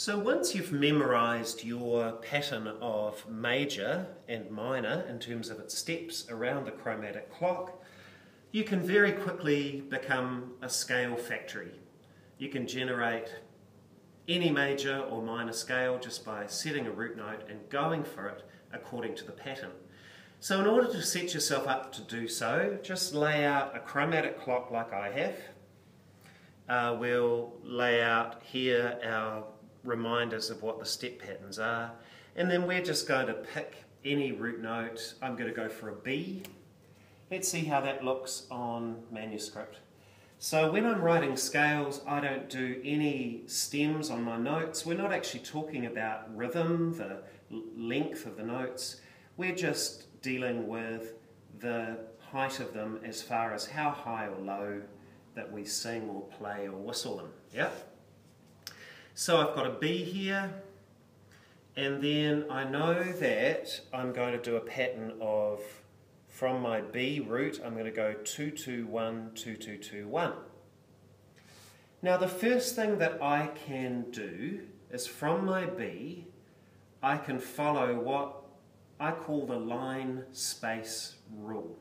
So once you've memorized your pattern of major and minor in terms of its steps around the chromatic clock, you can very quickly become a scale factory. You can generate any major or minor scale just by setting a root note and going for it according to the pattern. So in order to set yourself up to do so, just lay out a chromatic clock like I have. We'll lay out here our reminders of what the step patterns are, and then we're just going to pick any root note. I'm going to go for a B. Let's see how that looks on manuscript. So when I'm writing scales, I don't do any stems on my notes. We're not actually talking about rhythm, the length of the notes. We're just dealing with the height of them as far as how high or low that we sing or play or whistle them. Yeah? So I've got a B here, and then I know that I'm going to do a pattern of, from my B root, I'm going to go 2, 2, 1, 2, 2, 2, 1. Now the first thing that I can do is from my B, I can follow what I call the line space rule.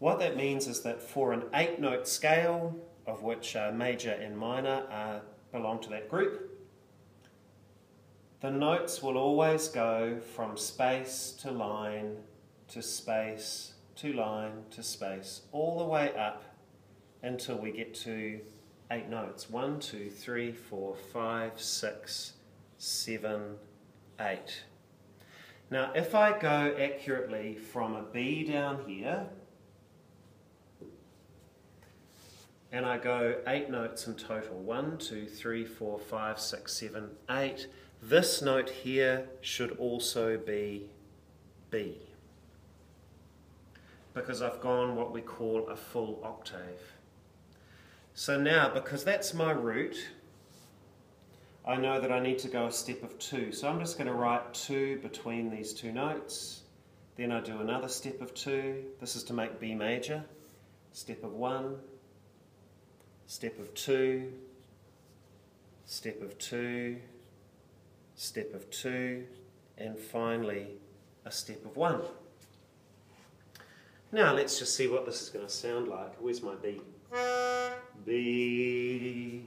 What that means is that for an 8-note scale, of which major and minor are belong to that group, the notes will always go from space to line to space to line to space, all the way up until we get to 8 notes. 1, 2, 3, 4, 5, 6, 7, 8. Now if I go accurately from a B down here, and I go 8 notes in total, 1, 2, 3, 4, 5, 6, 7, 8. This note here should also be B, because I've gone what we call a full octave. So now, because that's my root, I know that I need to go a step of 2. So I'm just going to write 2 between these two notes. Then I do another step of 2. This is to make B major. Step of 1. Step of 2, step of 2, step of 2, and finally a step of 1. Now let's just see what this is going to sound like. Where's my B? B.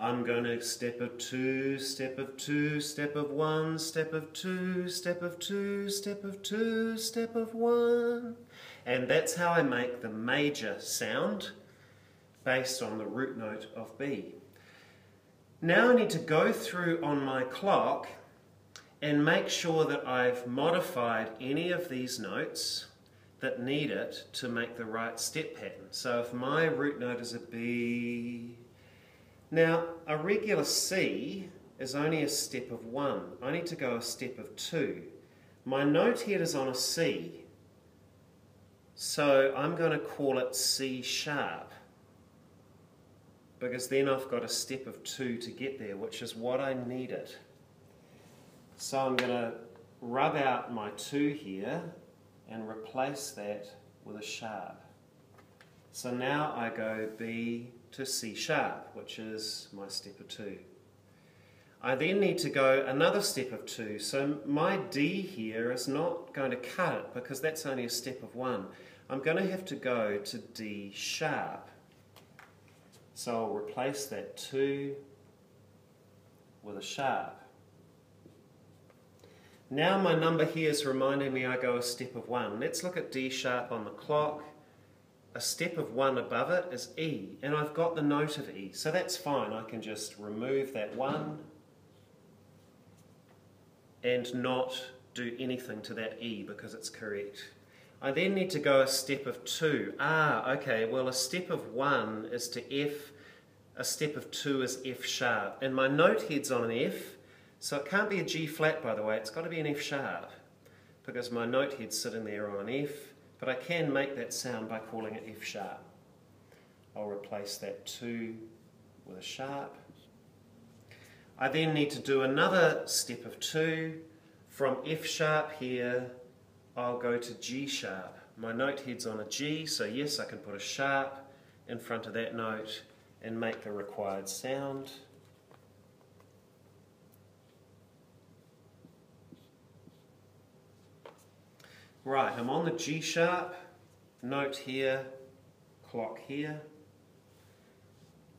I'm going to step of 2, step of 2, step of 1, step of 2, step of 2, step of 2, step of 1. And that's how I make the major sound, based on the root note of B. Now I need to go through on my clock and make sure that I've modified any of these notes that need it to make the right step pattern. So if my root note is a B, now a regular C is only a step of 1. I need to go a step of 2. My note here is on a C, so I'm going to call it C sharp, because then I've got a step of 2 to get there, which is what I needed. So I'm going to rub out my 2 here and replace that with a sharp. So now I go B to C sharp, which is my step of 2. I then need to go another step of 2. So my D here is not going to cut it, because that's only a step of 1. I'm going to have to go to D sharp. So I'll replace that 2 with a sharp. Now my number here is reminding me I go a step of 1. Let's look at D sharp on the clock. A step of 1 above it is E, and I've got the note of E, so that's fine. I can just remove that 1 and not do anything to that E because it's correct. I then need to go a step of 2. Okay, well a step of 1 is to F, a step of 2 is F sharp, and my note head's on an F, so it can't be a G flat, by the way, it's got to be an F sharp, because my note head's sitting there on an F, but I can make that sound by calling it F sharp. I'll replace that 2 with a sharp. I then need to do another step of 2. From F sharp here, I'll go to G sharp. My note head's on a G, so yes, I can put a sharp in front of that note and make the required sound. Right, I'm on the G sharp, note here, clock here.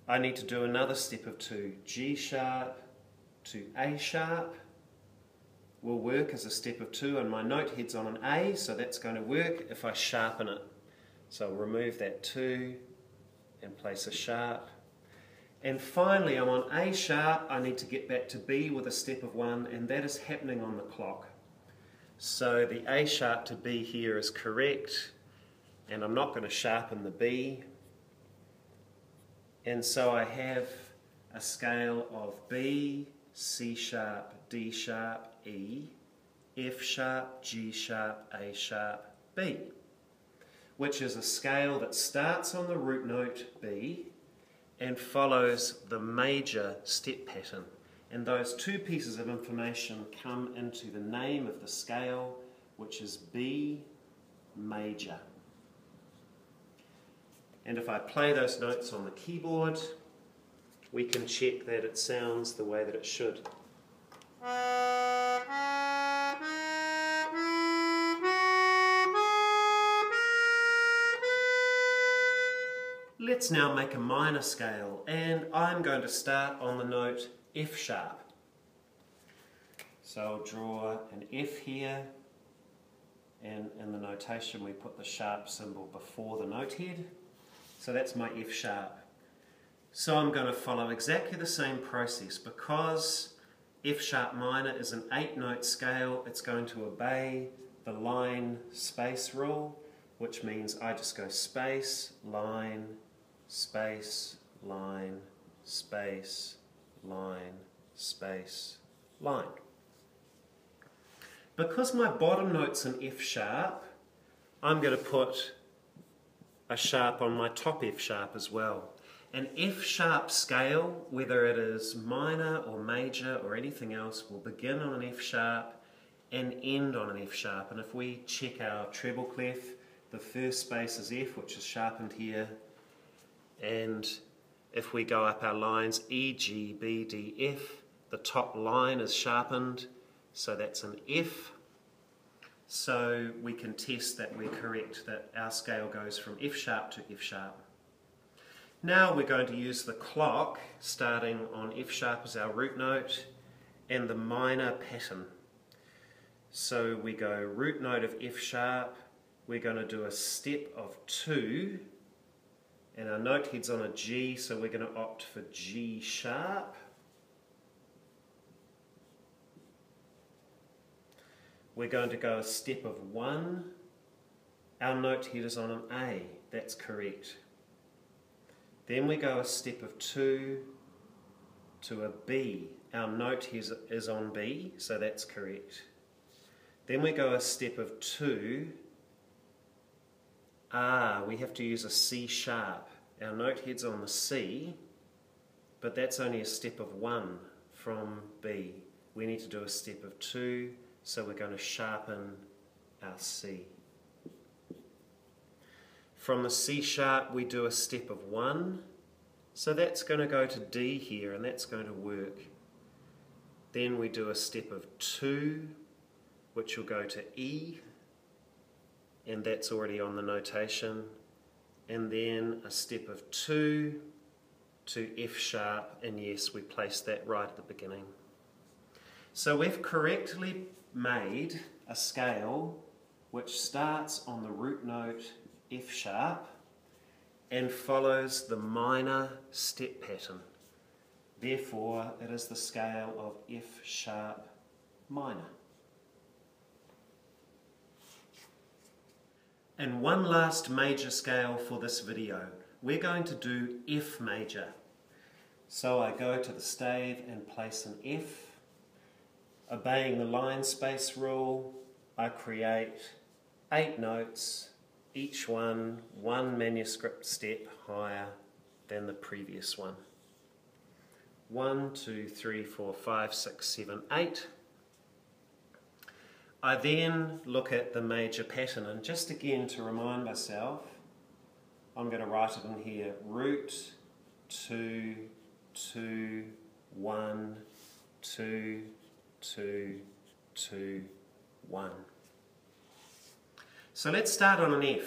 I need to do another step of two. G sharp to A sharp will work as a step of two, and my note head's on an A, so that's going to work if I sharpen it. So I'll remove that two and place a sharp. And finally, I'm on A sharp, I need to get back to B with a step of one, and that is happening on the clock. So the A sharp to B here is correct, and I'm not going to sharpen the B. And so I have a scale of B, C sharp, D sharp, E, F sharp, G sharp, A sharp, B, which is a scale that starts on the root note B and follows the major step pattern. And those two pieces of information come into the name of the scale, which is B major. And if I play those notes on the keyboard, we can check that it sounds the way that it should. Let's now make a minor scale, and I'm going to start on the note F sharp. So I'll draw an F here, and in the notation we put the sharp symbol before the note head. So that's my F sharp. So I'm going to follow exactly the same process. Because F sharp minor is an 8-note scale, it's going to obey the line space rule, which means I just go space, line, space, line, space, line, space, line. Because my bottom note's an F sharp, I'm going to put a sharp on my top F sharp as well. An F sharp scale, whether it is minor or major or anything else, will begin on an F sharp and end on an F sharp. And if we check our treble clef, the first space is F, which is sharpened here, and if we go up our lines, E, G, B, D, F, the top line is sharpened, so that's an F. So we can test that we're correct, that our scale goes from F sharp to F sharp. Now we're going to use the clock, starting on F sharp as our root note, and the minor pattern. So we go root note of F sharp, we're going to do a step of two, and our note head's on a G, so we're going to opt for G sharp. We're going to go a step of one. Our note head is on an A, that's correct. Then we go a step of two to a B. Our note head is on B, so that's correct. Then we go a step of two. We have to use a C sharp. Our note head's on the C, but that's only a step of one from B. We need to do a step of two, so we're going to sharpen our C. From the C sharp we do a step of one, so that's going to go to D here, and that's going to work. Then we do a step of two, which will go to E, and that's already on the notation, and then a step of two to F sharp, and yes, we place that right at the beginning. So we've correctly made a scale which starts on the root note F sharp and follows the minor step pattern. Therefore, it is the scale of F sharp minor. And one last major scale for this video. We're going to do F major. So I go to the stave and place an F. Obeying the line space rule, I create 8 notes, each one manuscript step higher than the previous one. 1, 2, 3, 4, 5, 6, 7, 8. I then look at the major pattern, and just again to remind myself, I'm going to write it in here, root, 2, 2, 1, 2, 2, 2, 1. So let's start on an F.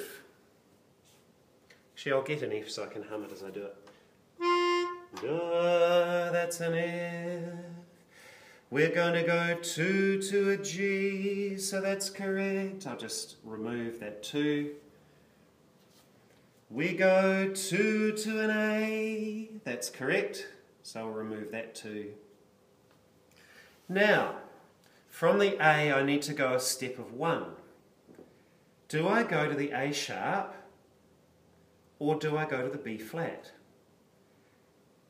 Actually, I'll get an F so I can hum it as I do it. No, that's an F. We're going to go 2 to a G, so that's correct. I'll just remove that 2. We go 2 to an A, that's correct. So I'll remove that 2. Now, from the A I need to go a step of 1. Do I go to the A sharp or do I go to the B flat?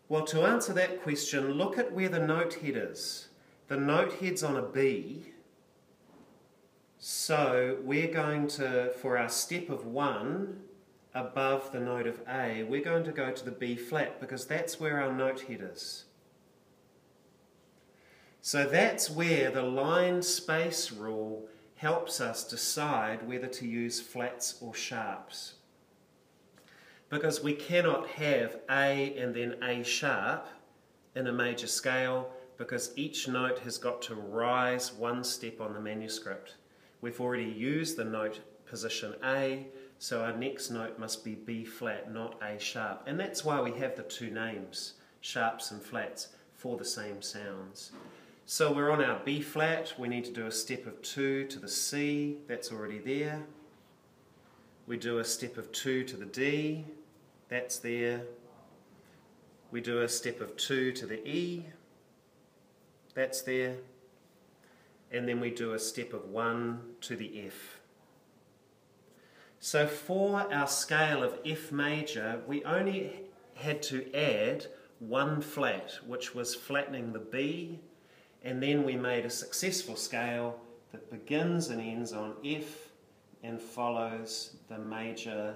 Well, to answer that question, look at where the note head is. The note head's on a B, so we're going to, for our step of 1 above the note of A, we're going to go to the B flat because that's where our note head is. So that's where the line space rule helps us decide whether to use flats or sharps. Because we cannot have A and then A sharp in a major scale, because each note has got to rise one step on the manuscript. We've already used the note position A, so our next note must be B flat, not A sharp. And that's why we have the two names, sharps and flats, for the same sounds. So we're on our B flat, we need to do a step of 2 to the C, that's already there. We do a step of 2 to the D, that's there. We do a step of 2 to the E, that's there. And then we do a step of 1 to the F. So for our scale of F major, we only had to add one flat, which was flattening the B, and then we made a successful scale that begins and ends on F and follows the major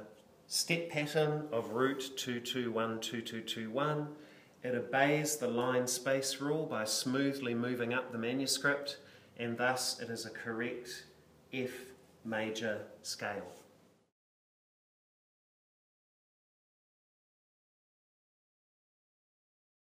step pattern of root 221, 2221. It obeys the line space rule by smoothly moving up the manuscript, and thus it is a correct F major scale.